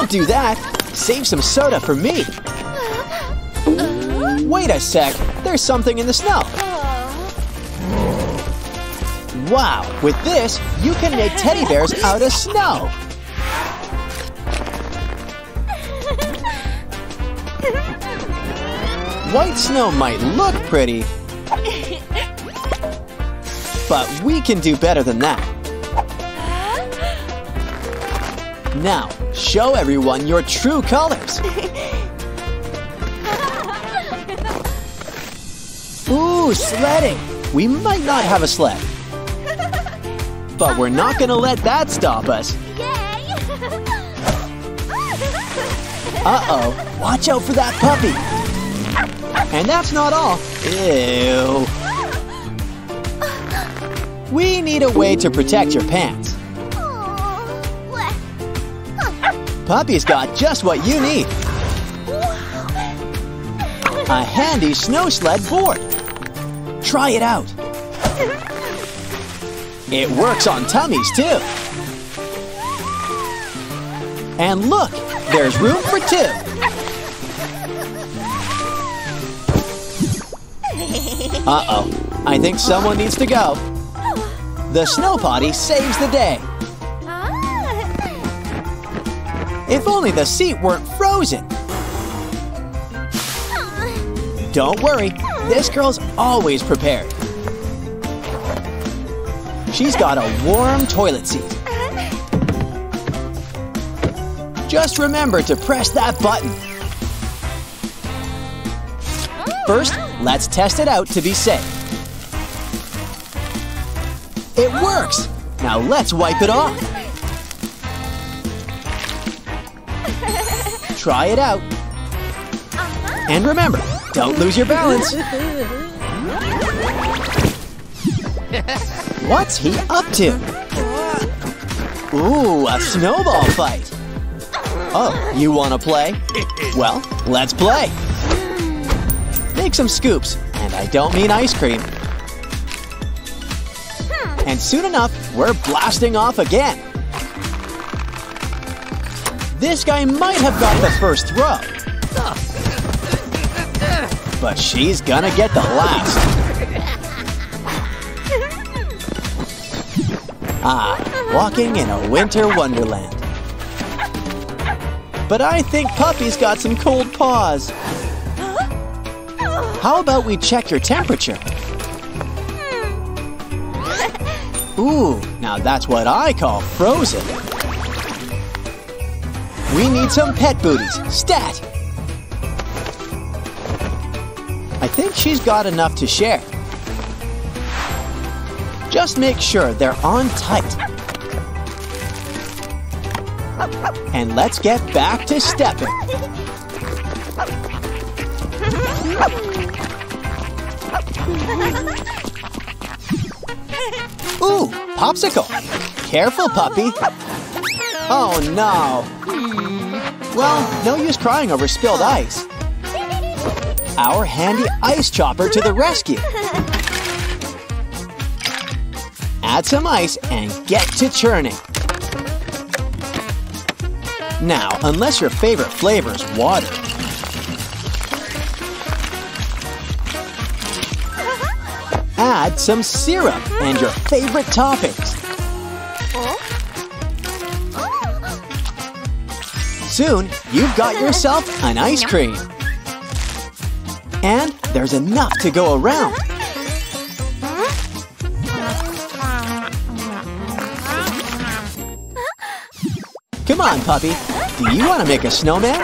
Don't do that! Save some soda for me! Wait a sec! There's something in the snow! Wow! With this, you can make teddy bears out of snow! White snow might look pretty, but we can do better than that. Now, show everyone your true colors. Ooh, sledding! We might not have a sled, but we're not gonna let that stop us. Uh-oh, watch out for that puppy! And that's not all. Ew. We need a way to protect your pants. Puppy's got just what you need. A handy snow sled board. Try it out. It works on tummies too. And look, there's room for two. Uh-oh, I think someone needs to go. The snow potty saves the day. If only the seat weren't frozen. Don't worry, this girl's always prepared. She's got a warm toilet seat. Just remember to press that button. First, let's test it out to be safe. It works! Now let's wipe it off. Try it out. And remember, don't lose your balance. What's he up to? Ooh, a snowball fight. Oh, you wanna play? Well, let's play. Make some scoops, and I don't mean ice cream. And soon enough, we're blasting off again. This guy might have got the first throw, but she's gonna get the last. Ah, walking in a winter wonderland. But I think Puppy's got some cold paws. How about we check your temperature? Ooh, now that's what I call frozen. We need some pet booties, stat! I think she's got enough to share. Just make sure they're on tight. And let's get back to stepping. Ooh, popsicle! Careful, puppy! Oh no! Well, no use crying over spilled ice. Our handy ice chopper to the rescue! Add some ice and get to churning! Now, unless your favorite flavor's water. Add some syrup and your favorite toppings. Soon, you've got yourself an ice cream. And there's enough to go around. Come on, puppy. Do you want to make a snowman?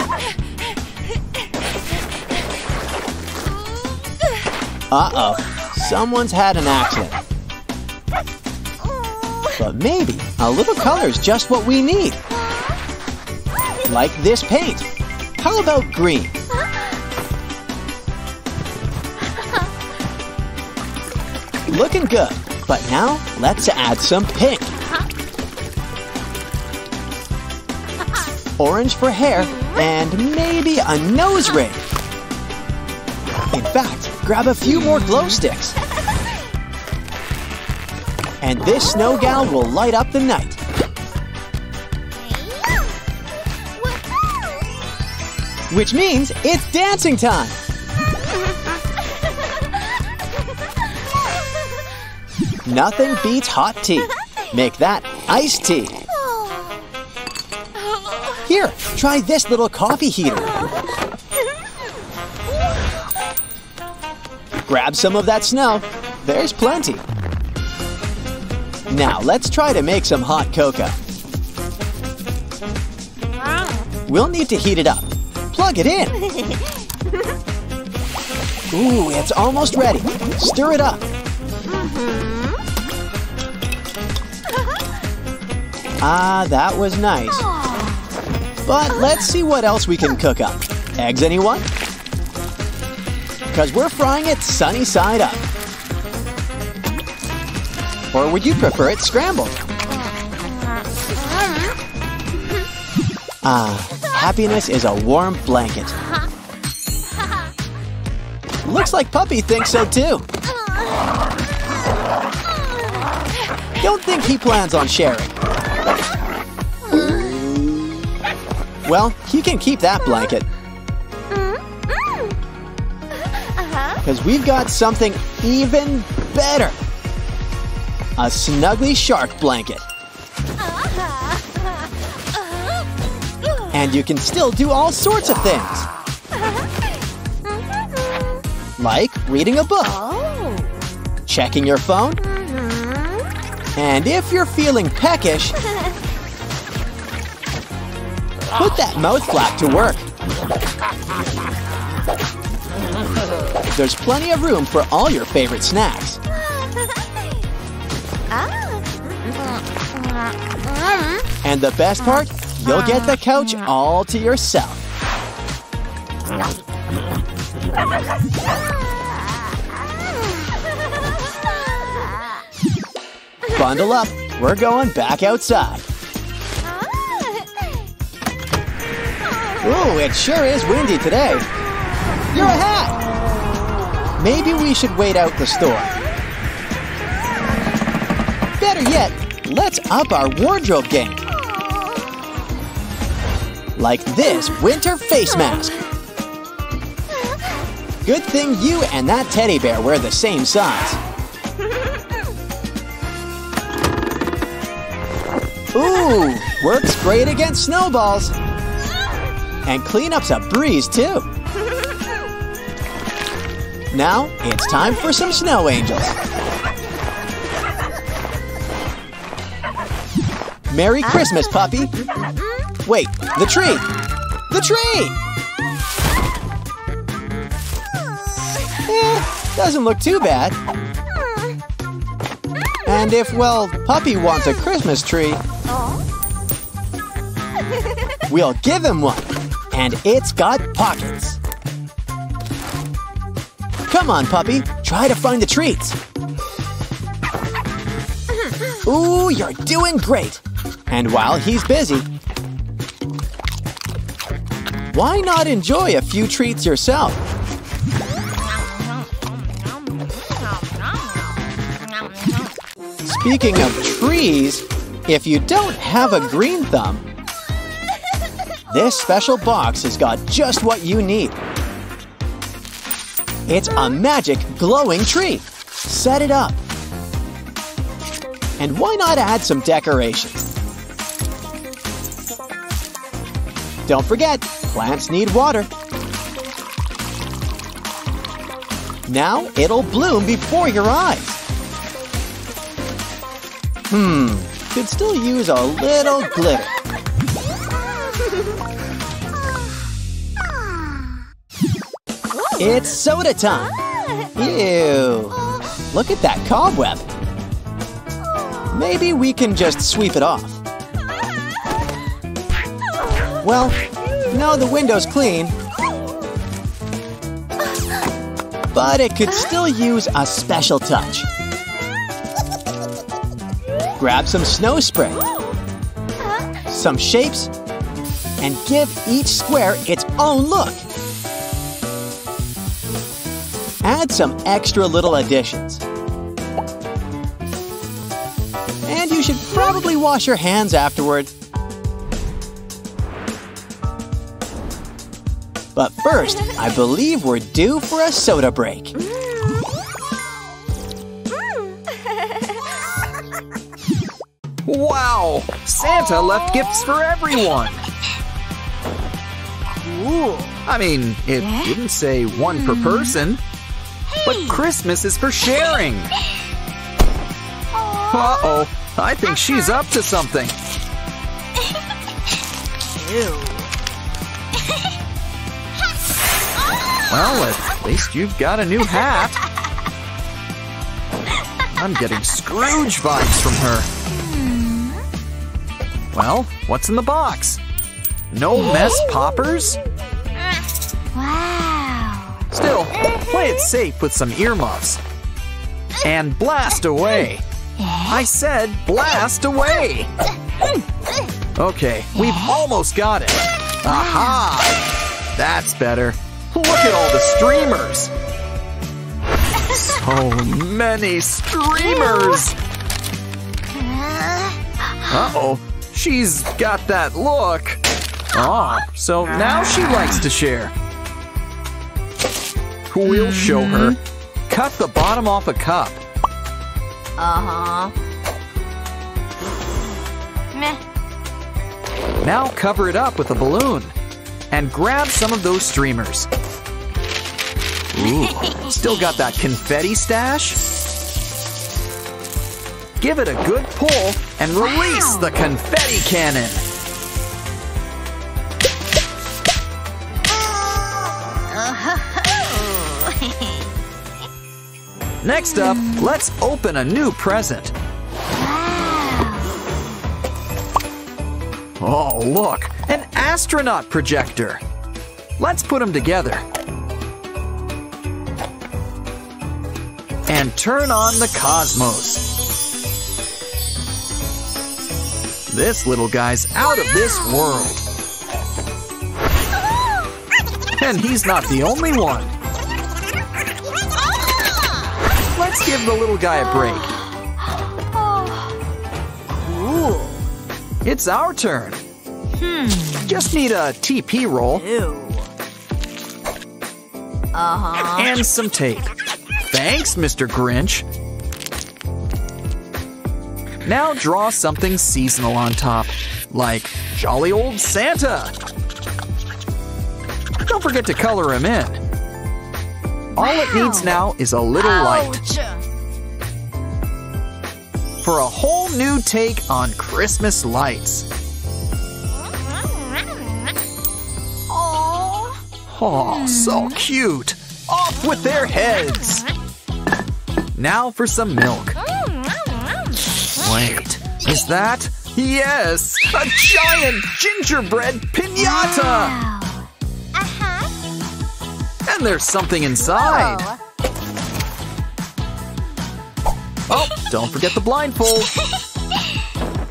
Uh-oh. Someone's had an accident. But maybe a little color's just what we need. Like this paint. How about green? Looking good. But now, let's add some pink. Orange for hair, and maybe a nose ring. In fact, grab a few more glow sticks. And this snow gal will light up the night. which means it's dancing time! Nothing beats hot tea. Make that iced tea. Here, try this little coffee heater. Grab some of that snow. There's plenty. Now let's try to make some hot cocoa. We'll need to heat it up. Plug it in. Ooh, it's almost ready. Stir it up. Ah, that was nice. But let's see what else we can cook up. Eggs, anyone? Because we're frying it sunny side up. Or would you prefer it scrambled? Ah, happiness is a warm blanket. Looks like Puppy thinks so too. Don't think he plans on sharing. Well, he can keep that blanket. Because we've got something even better. A snuggly shark blanket. And you can still do all sorts of things. Like reading a book. Checking your phone. And if you're feeling peckish, put that mouth flap to work. There's plenty of room for all your favorite snacks. And the best part, you'll get the couch all to yourself. Bundle up, we're going back outside. Ooh, it sure is windy today. You're a hat! Maybe we should wait out the storm. Better yet, let's up our wardrobe game. Like this winter face mask. Good thing you and that teddy bear wear the same size. Ooh, works great against snowballs. And cleanup's a breeze, too. Now, it's time for some snow angels. Merry Christmas, puppy. Wait, the tree! The tree! Doesn't look too bad. And if, well, puppy wants a Christmas tree, we'll give him one. And it's got pockets. Come on, puppy. Try to find the treats. Ooh, you're doing great. And while he's busy, why not enjoy a few treats yourself? Speaking of trees, if you don't have a green thumb, this special box has got just what you need. It's a magic glowing tree. Set it up. And why not add some decorations? Don't forget, plants need water. Now it'll bloom before your eyes. Could still use a little glitter. It's soda time! Ew! Look at that cobweb! Maybe we can just sweep it off. Well, no, the window's clean. But it could still use a special touch. Grab some snow spray, some shapes, and give each square its own look. Add some extra little additions. And you should probably wash your hands afterward. But first, I believe we're due for a soda break. Wow! Santa left gifts for everyone! Cool. I mean, it didn't say one per person, but Christmas is for sharing! Uh-oh, I think she's up to something! Well, at least you've got a new hat. I'm getting Scrooge vibes from her. Well, what's in the box? No mess poppers? Wow. Still, play it safe with some earmuffs. And blast away. I said blast away. Okay, we've almost got it. Aha! That's better. Look at all the streamers. So many streamers. Uh-oh, she's got that look. Ah, so now she likes to share. We'll show her. Cut the bottom off a cup. Meh. Now cover it up with a balloon. And grab some of those streamers. Ooh, still got that confetti stash? Give it a good pull and release the confetti cannon. Next up, let's open a new present. Oh, look, an astronaut projector. Let's put them together. And turn on the cosmos. This little guy's out of this world. And he's not the only one. Let's give the little guy a break. Cool. It's our turn. Just need a TP roll. And some tape. Thanks, Mr. Grinch. Now draw something seasonal on top, like Jolly Old Santa. Don't forget to color him in. All it needs now is a little light. For a whole new take on Christmas lights. Oh, so cute. Off with their heads. Now for some milk. Wait, is that? Yes, a giant gingerbread piñata. And there's something inside. Oh, don't forget the blindfold.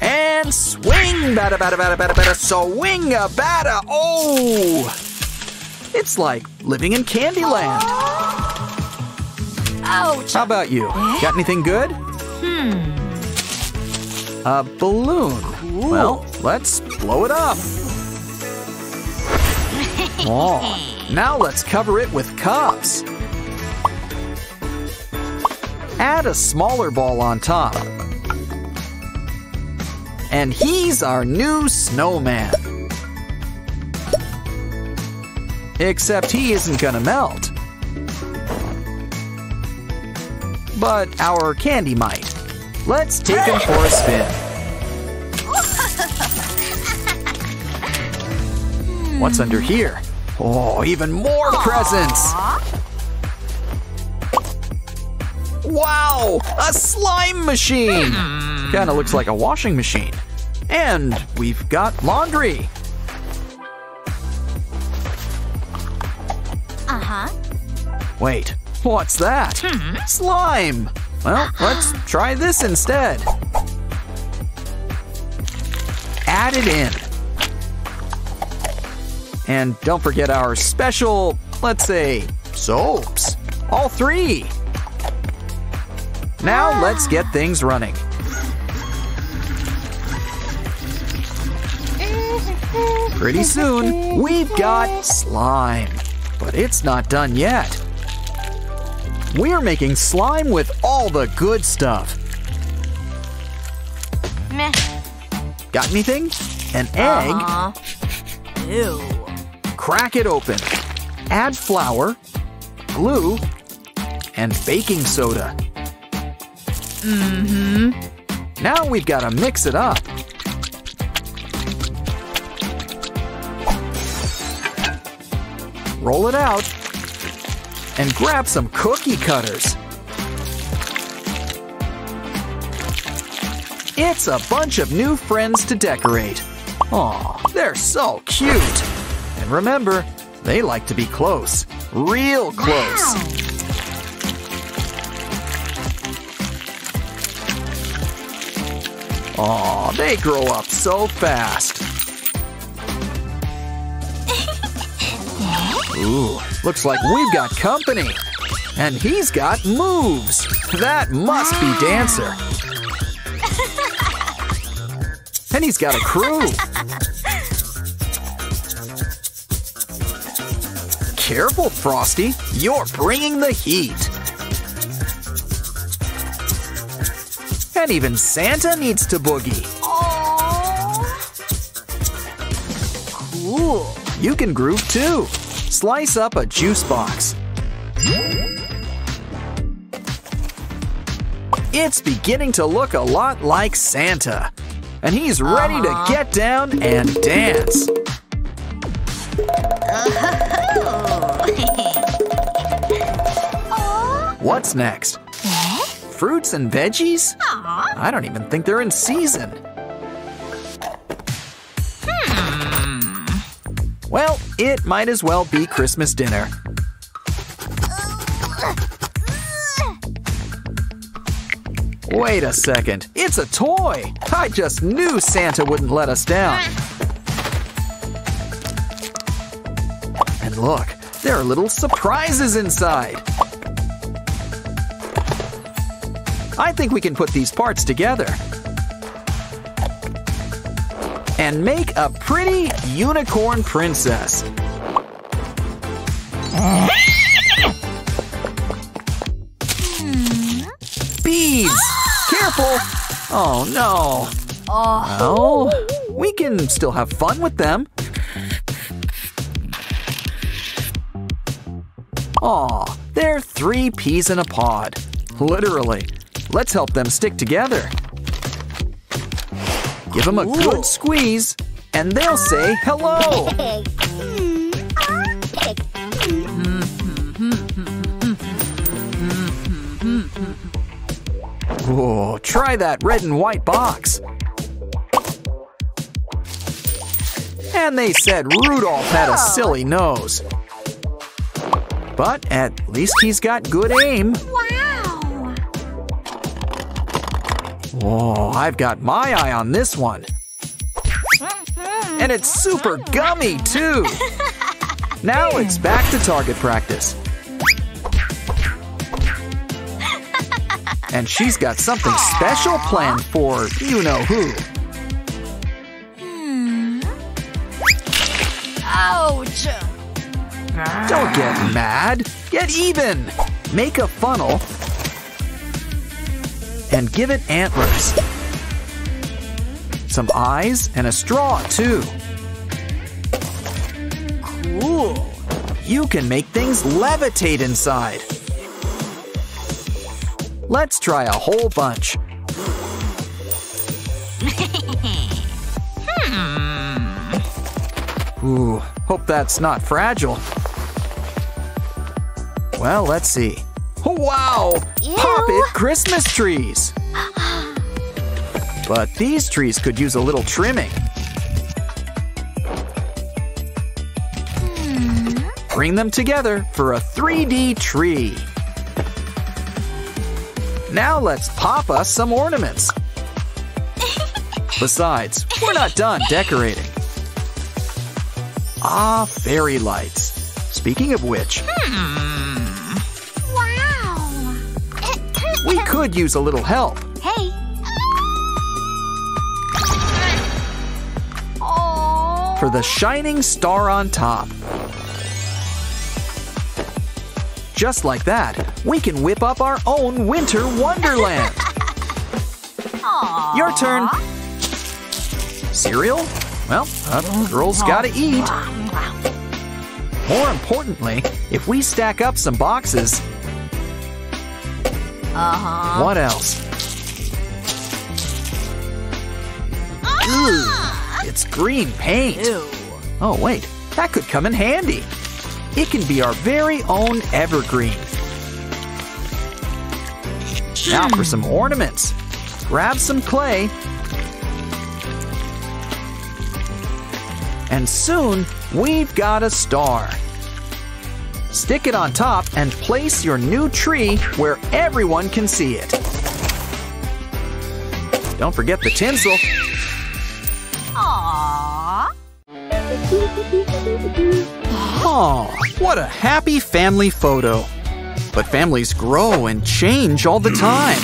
And swing, bada, bada, bada, bada, bada, swinga, bada, oh! It's like living in Candyland. Ouch! How about you? Got anything good? A balloon. Ooh. Well, let's blow it up. Oh. Now let's cover it with cups. Add a smaller ball on top. And he's our new snowman. Except he isn't gonna melt. But our candy might. Let's take him for a spin. What's under here? Oh, even more presents! Wow! A slime machine! Kinda looks like a washing machine. And we've got laundry! Wait, what's that? Slime! Well, let's try this instead. Add it in. And don't forget our special, let's say, soaps. All three. Now let's get things running. Pretty soon, we've got slime. But it's not done yet. We're making slime with all the good stuff. Meh. Got anything? An egg? Ew. Crack it open. Add flour, glue, and baking soda. Now we've got to mix it up. Roll it out and grab some cookie cutters. It's a bunch of new friends to decorate. Aw, they're so cute. And remember, they like to be close, real close. Wow. Aw, they grow up so fast. Ooh, looks like we've got company. And he's got moves. That must be Dancer. And he's got a crew. Careful, Frosty. You're bringing the heat. And even Santa needs to boogie. Aww. Cool. You can groove too. Slice up a juice box. It's beginning to look a lot like Santa. And he's ready to get down and dance. What's next? Fruits and veggies? I don't even think they're in season. Well, it might as well be Christmas dinner. Wait a second, it's a toy! I just knew Santa wouldn't let us down. And look, there are little surprises inside. I think we can put these parts together and make a pretty unicorn princess. Beads! Careful! Oh no! Oh, we can still have fun with them. Aw, they're 3 peas in a pod, literally. Let's help them stick together. Give them a good squeeze, and they'll say hello. Whoa, try that red and white box. And they said Rudolph had a silly nose. But at least he's got good aim. Whoa, I've got my eye on this one. And it's super gummy, too. Now it's back to target practice. And she's got something special planned for you-know-who. Ouch! Don't get mad. Get even. Make a funnel. And give it antlers, some eyes, and a straw too. Cool. You can make things levitate inside. Let's try a whole bunch. Ooh, hope that's not fragile. Well, let's see. Wow! Pop-it Christmas trees! But these trees could use a little trimming. Bring them together for a 3D tree. Now let's pop us some ornaments. Besides, we're not done decorating. Ah, fairy lights. Speaking of which, we could use a little help. Hey. For for the shining star on top. Just like that, we can whip up our own winter wonderland. Your turn. Cereal? Well, girls gotta eat. More importantly, if we stack up some boxes. What else? Ooh, it's green paint. Ew. Oh wait, that could come in handy. It can be our very own evergreen. Now for some ornaments. Grab some clay. And soon, we've got a star. Stick it on top and place your new tree where everyone can see it. Don't forget the tinsel. Aww. Aww, what a happy family photo. But families grow and change all the time.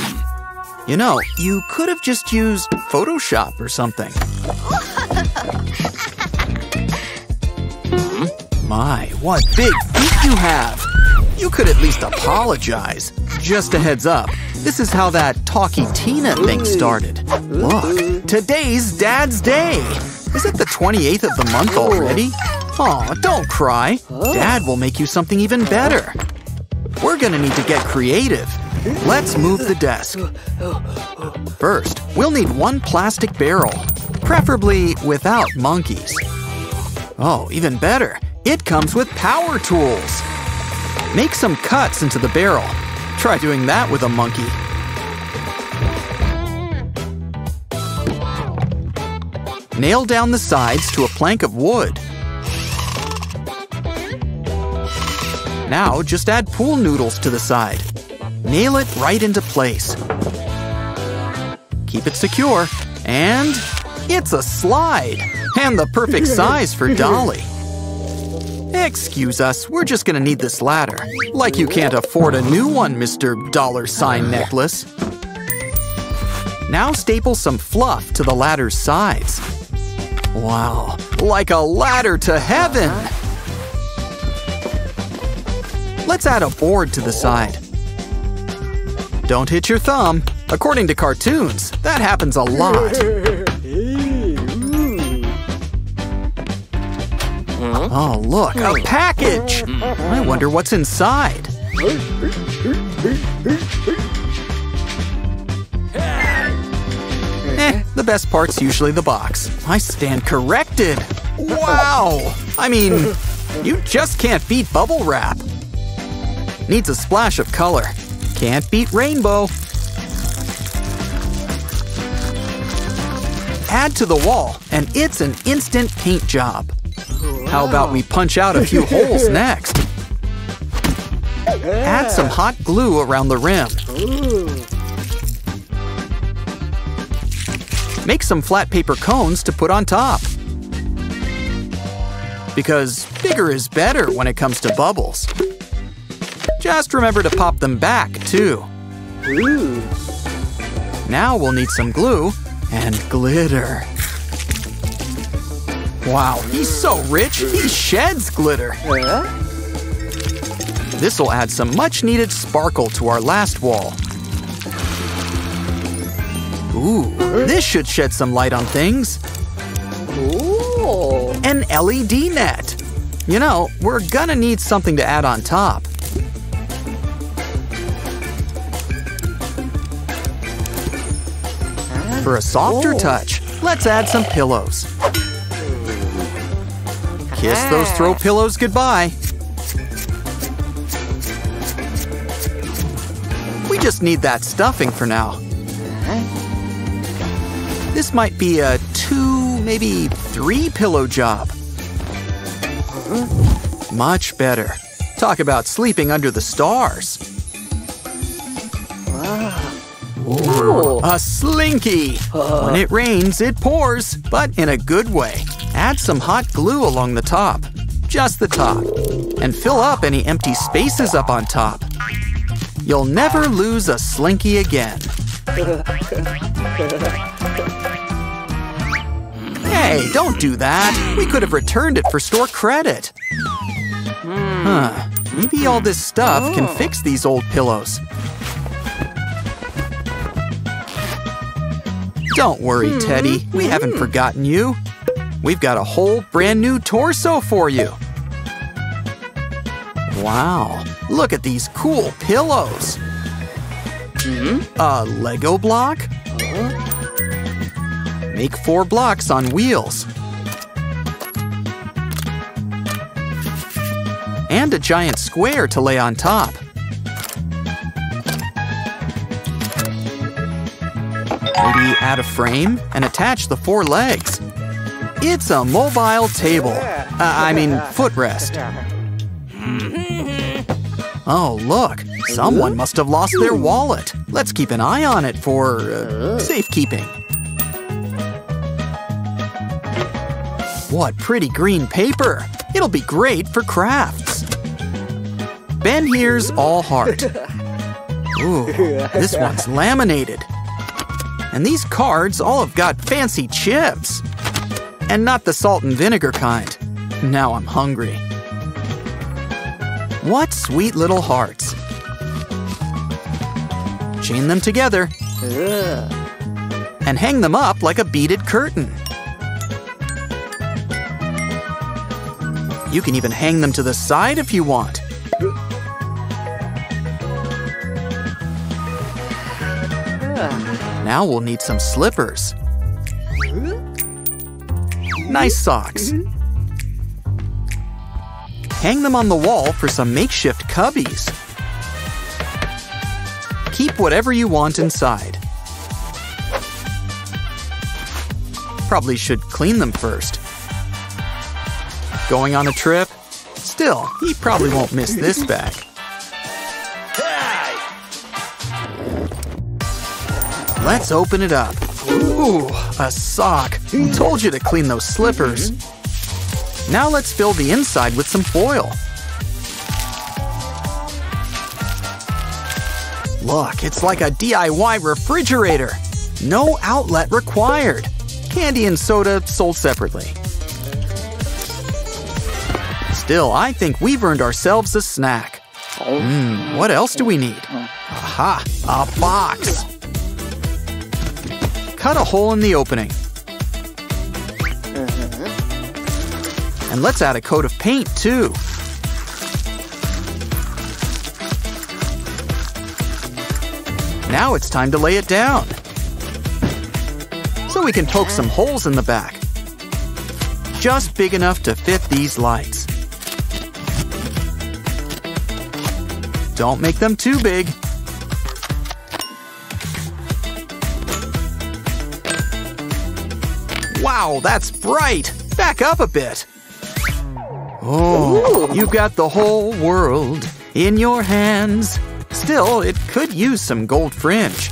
You know, you could have just used Photoshop or something. My, what big feet you have! You could at least apologize. Just a heads up, this is how that talky Tina thing started. Look, today's Dad's Day! Is it the 28th of the month already? Aw, don't cry. Dad will make you something even better. We're gonna need to get creative. Let's move the desk. First, we'll need one plastic barrel, preferably without monkeys. Oh, even better. It comes with power tools. Make some cuts into the barrel. Try doing that with a monkey. Nail down the sides to a plank of wood. Now just add pool noodles to the side. Nail it right into place. Keep it secure. And it's a slide. And the perfect size for Dolly. Excuse us, we're just gonna need this ladder. Like you can't afford a new one, Mr. Dollar Sign Necklace. Now staple some fluff to the ladder's sides. Wow, like a ladder to heaven! Let's add a board to the side. Don't hit your thumb. According to cartoons, that happens a lot. Oh, look, a package! I wonder what's inside. The best part's usually the box. I stand corrected. Wow! I mean, you just can't beat bubble wrap. Needs a splash of color. Can't beat rainbow. Add to the wall, and it's an instant paint job. How about we punch out a few holes next? Add some hot glue around the rim. Make some flat paper cones to put on top. Because bigger is better when it comes to bubbles. Just remember to pop them back, too. Now we'll need some glue and glitter. Wow, he's so rich, he sheds glitter. This'll add some much-needed sparkle to our last wall. Ooh, this should shed some light on things. Ooh. An LED net. You know, we're gonna need something to add on top. For a softer touch, let's add some pillows. Kiss those throw pillows goodbye. We just need that stuffing for now. This might be a 2, maybe 3 pillow job. Much better. Talk about sleeping under the stars. Ooh, a slinky. When it rains, it pours, but in a good way. Add some hot glue along the top, just the top, and fill up any empty spaces up on top. You'll never lose a slinky again. Hey, don't do that. We could have returned it for store credit. Huh. Maybe all this stuff can fix these old pillows. Don't worry, Teddy. We haven't forgotten you. We've got a whole brand new torso for you. Wow. Look at these cool pillows. A Lego block? Make 4 blocks on wheels. And a giant square to lay on top. Maybe add a frame and attach the 4 legs. It's a mobile table. Footrest. Oh, look. Someone must have lost their wallet. Let's keep an eye on it for safekeeping. What pretty green paper. It'll be great for crafts. Ben here's all heart. Ooh, this one's laminated. And these cards all have got fancy chips. And not the salt and vinegar kind. Now I'm hungry. What sweet little hearts. Chain them together. And hang them up like a beaded curtain. You can even hang them to the side if you want. Now we'll need some slippers. Nice socks. Hang them on the wall for some makeshift cubbies. Keep whatever you want inside. Probably should clean them first. Going on a trip? Still, he probably won't miss this bag. Let's open it up. Ooh, a sock. Told you to clean those slippers. Now let's fill the inside with some foil. Look, it's like a DIY refrigerator. No outlet required. Candy and soda sold separately. Still, I think we've earned ourselves a snack. What else do we need? Aha, a box. Cut a hole in the opening. And let's add a coat of paint, too. Now it's time to lay it down. So we can poke some holes in the back. Just big enough to fit these lights. Don't make them too big. Wow, that's bright! Back up a bit! Oh, you've got the whole world in your hands. Still, it could use some gold fringe.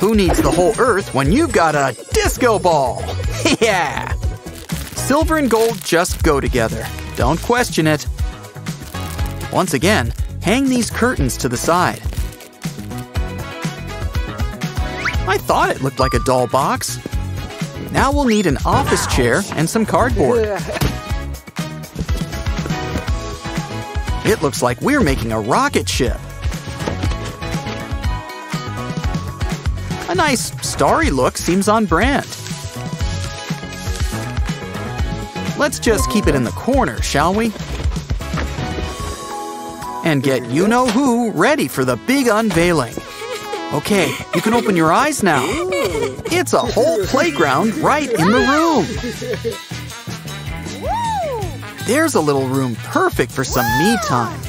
Who needs the whole earth when you've got a disco ball? Yeah! Silver and gold just go together. Don't question it. Once again, hang these curtains to the side. I thought it looked like a doll box. Now we'll need an office chair and some cardboard. It looks like we're making a rocket ship. A nice starry look seems on brand. Let's just keep it in the corner, shall we? And get you-know-who ready for the big unveiling. Okay, you can open your eyes now. It's a whole playground right in the room. There's a little room perfect for some me time.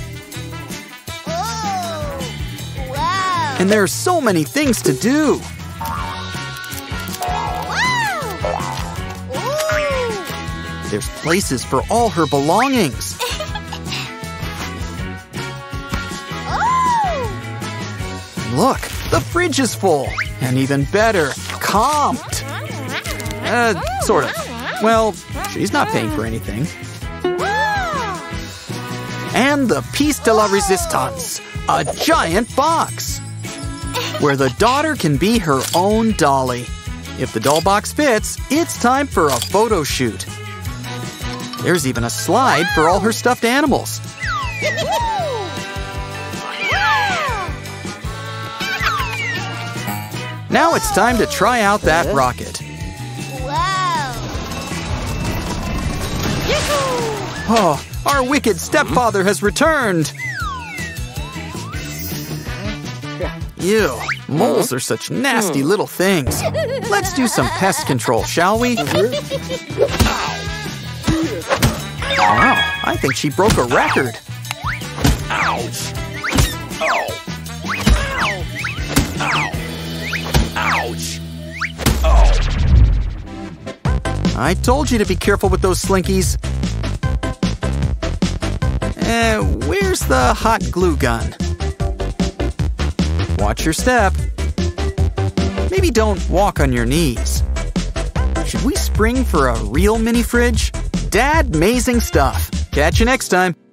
And there are so many things to do. There's places for all her belongings. Look, the fridge is full. And even better, comped. Sort of. Well, she's not paying for anything. And the piece de la resistance, a giant box, where the daughter can be her own dolly. If the doll box fits, it's time for a photo shoot. There's even a slide for all her stuffed animals. Now it's time to try out that rocket. Oh, our wicked stepfather has returned! Ew, moles are such nasty little things. Let's do some pest control, shall we? Wow, I think she broke a record. Ouch! Ow! Ow! Ouch! Oh! I told you to be careful with those slinkies. Where's the hot glue gun? Watch your step. Maybe don't walk on your knees. Should we spring for a real mini fridge? Dad-mazing stuff. Catch you next time.